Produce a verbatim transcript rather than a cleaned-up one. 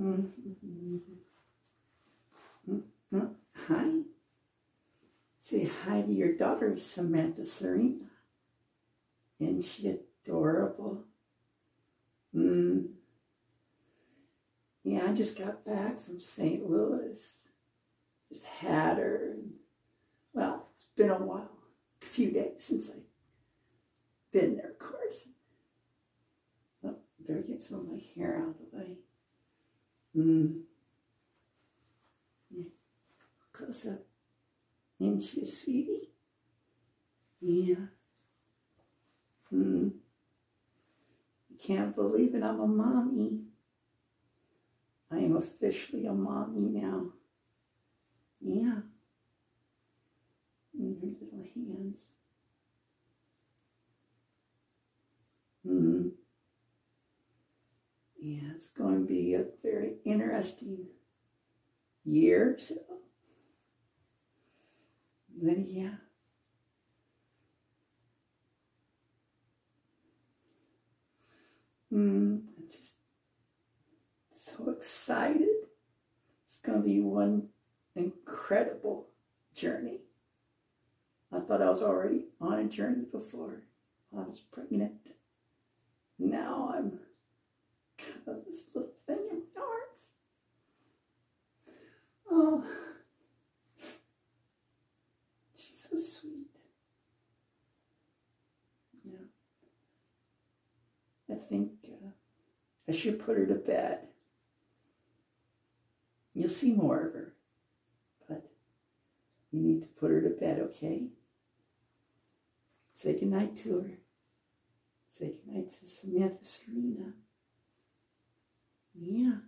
Mm-hmm. Hi. Say hi to your daughter, Samantha Sarina. Isn't she adorable? Mm. Yeah, I just got back from Saint Louis. Just had her. And, well, it's been a while. A few days since I've been there, of course. Oh, better get some of my hair out of the way. Mm. Yeah. Close up. Isn't she a sweetie? Yeah. Hmm. I can't believe it. I'm a mommy. I am officially a mommy now. Yeah. And her little hands. Hmm. Yeah, it's going to be a very interesting year or so. But yeah. Mm, I'm just so excited. It's going to be one incredible journey. I thought I was already on a journey before I was pregnant. Now I'm kind of this little thing in my arms. Oh. So sweet. Yeah. I think uh, I should put her to bed. You'll see more of her, but you need to put her to bed, okay? Say goodnight to her. Say goodnight to Samantha Sarina. Yeah.